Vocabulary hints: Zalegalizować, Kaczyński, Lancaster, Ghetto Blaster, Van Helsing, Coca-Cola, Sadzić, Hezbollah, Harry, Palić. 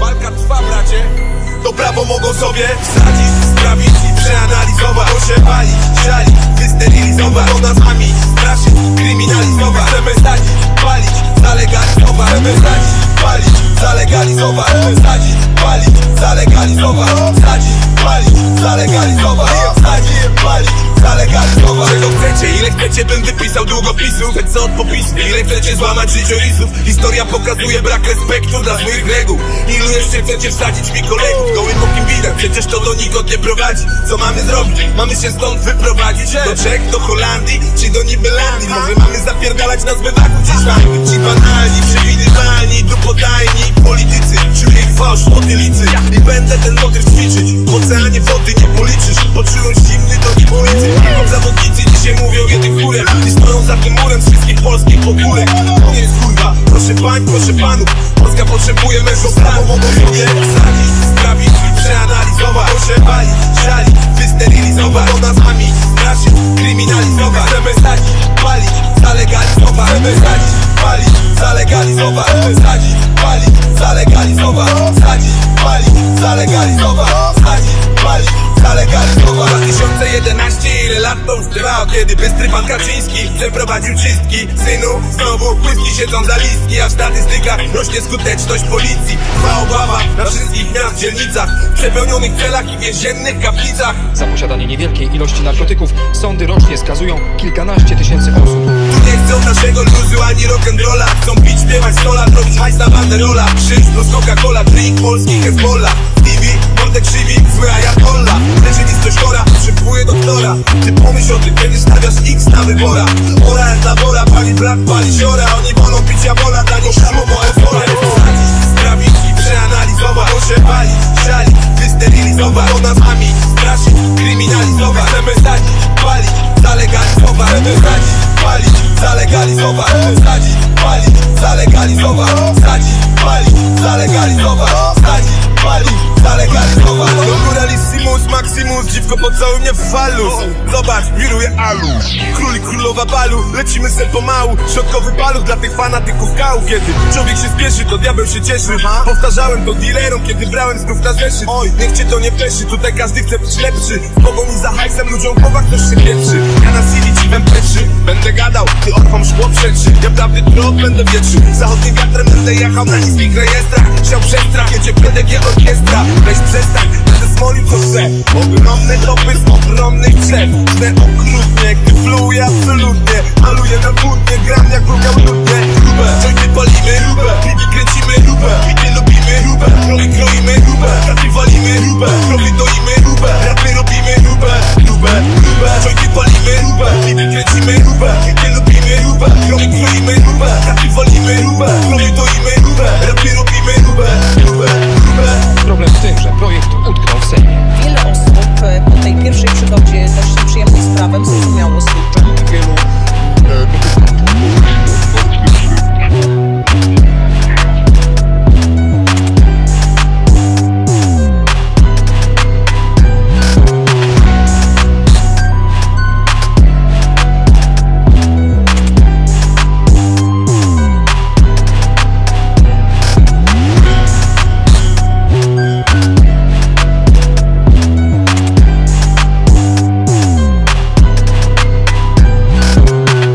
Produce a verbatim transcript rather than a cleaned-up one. Walka trwa, bracie. To prawo mogą sobie wsadzić, sprawić i przeanalizować. To się palić, żalić, wysterylizować. To nazwami straszyć, kryminalizować. Chcemy sadzić, palić, zalegalizować. Chcemy sadzić, palić, zalegalizować. Chcemy sadzić, palić, zalegalizować. Sadzić, palić, zalegalizować. Sadzić, palić, zalegalizować. Czego chcecie, ile chcecie, bym wypisał długopisów. Chcę od popisu, ile chcecie złamać życiopisów. Historia pokazuje brak respektu dla złych reguł. Ilu jeszcze chcecie wsadzić mi kolegów gołym okiem widać? Przecież to do nikąd nie prowadzi. Co mamy zrobić? Mamy się stąd wyprowadzić. Do Czech, do Holandii, czy do Nibelandii? Może mamy zapierdalać na zbywaku gdzieś tam. Ci banalni, przewidywalni, dupodajni politycy, czyli fałsz, otylicy. I będę ten motyw ćwiczyć. W oceanie wody nie policzysz. Poczułem zimny do nich ulicy. Zawodnicy dzisiaj mówią jednym chórem i stoją za tym murem wszystkich polskich pogórek. To jest kurwa, proszę pań, proszę panów, Polska potrzebuje mężów stanu. Mogą sobie wsadzić, sprawić i przeanalizować. Proszę palić, żalić, wysterylizować. To nazwami straszyć, kryminalizować. Chcemy sadzić, palić, zalegalizować. Chcemy sadzić, palić, zalegalizować. Chcemy sadzić, palić, zalegalizować. Sadzić, palić, zalegalizować. Sadzić, palić, zalegalizować. dwa tysiące jedenaście, ile lat to już trwało, kiedy bystry pan Kaczyński przeprowadził czystki. Synu, znowu płyski siedzą za listki, a w statystykach rośnie skuteczność policji. Trwa obawa na wszystkich miast, dzielnicach, przepełnionych celach i więziennych kaplicach. Za posiadanie niewielkiej ilości narkotyków sądy rocznie skazują kilkanaście tysięcy osób. Tu nie chcą naszego luzu ani rock'n'rolla. Chcą pić, śpiewać sola, robić hajs na banderola. Krzyż plus Coca-Cola, drink polski Hezbollah. T V, mordek krzywi, zły ajatolla. Rzeczywistość chora, szybkuje doktora. Ty pomyśl o tym, kiedy stawiasz X na wybora. Ora jest labora, pali brat, pali siora. Oni wolą picia wola, dla nich samo bo euforia. Wsadzić, sprawić i przeanalizować. Proszę palić, żalić, wysterylizować. To nazwami straszyć, kryminalizować. Chcemy sadzić, palić, zalegalizować. Chcemy sadzić, palić, zalegalizować. Chcemy sadzić, palić, zalegalizować. Sadzić, palić, zalegalizować. Sadzić, palić, zalegalizować. Pluralissimus, maximus, dziwko po całym mnie w falu. Zobacz, wiruje alu. Król i królowa balu, lecimy se pomału. Środkowy balu dla tych fanatyków kału. Kiedy człowiek się spieszy, to diabeł się cieszy. Powtarzałem to dealerom, kiedy brałem znów na zeszyt. Oj, niech cię to nie pleszy, tutaj każdy chce być lepszy. W pogoni za hajsem ludziom chłopak też się pieprzy. Ja na Sili ci wem peszy, będę gadał, ty orwam szkło przeczy. Ja prawdy trot będę wietrzy, zachodnim wiatrem będę jechał na niskich rejestrach. Chciał przestrach, jedzie P D G orkiestra. Weź przestań, będę smolił co chcę. Ogromne topy z ogromnych drzew. Żnę okrutnie, gdy fluję absolutnie. Maluję na płótnie, gram jak ruchał nudnie. Rubę, coś nie palimy, rubę, kręci.